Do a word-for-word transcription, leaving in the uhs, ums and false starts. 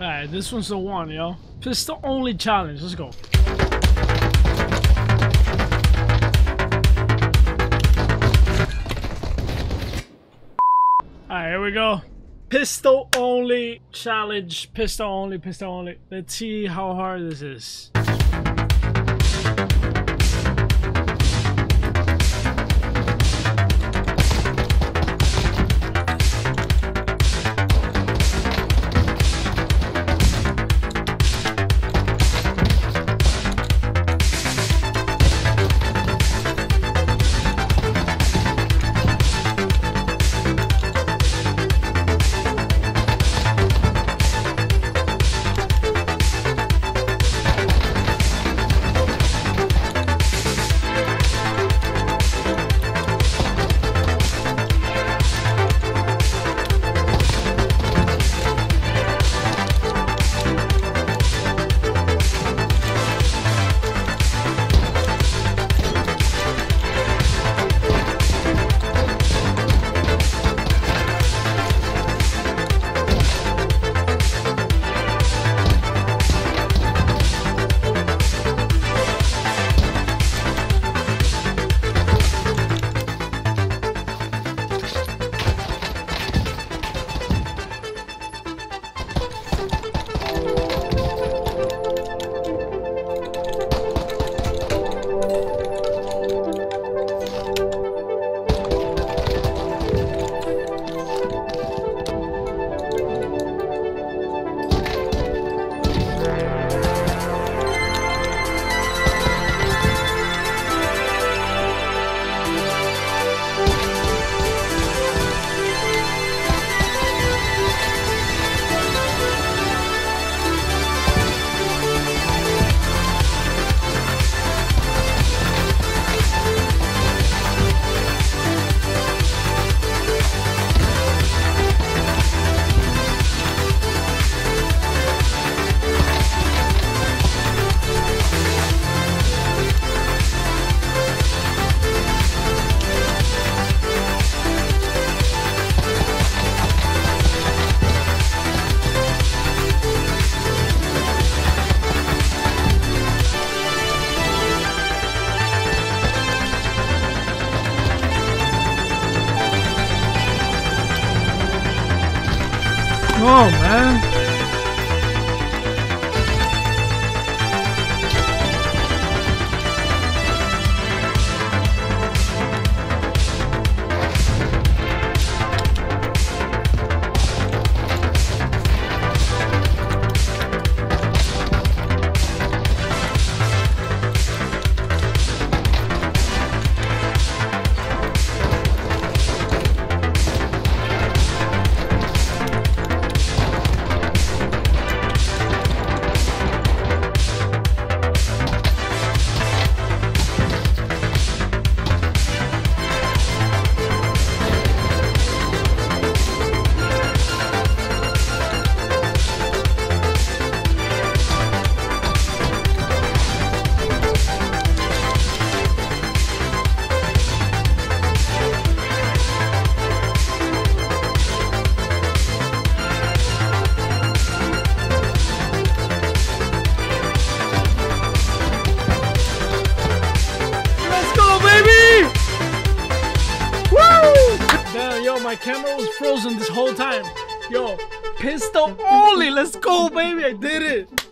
Alright, this one's the one, yo. This is the only challenge. Let's go. Alright, here we go. Pistol only challenge. Pistol only, pistol only. Let's see how hard this is. Oh man. My camera was frozen this whole time. Yo, pistol only. Let's go, baby. I did it.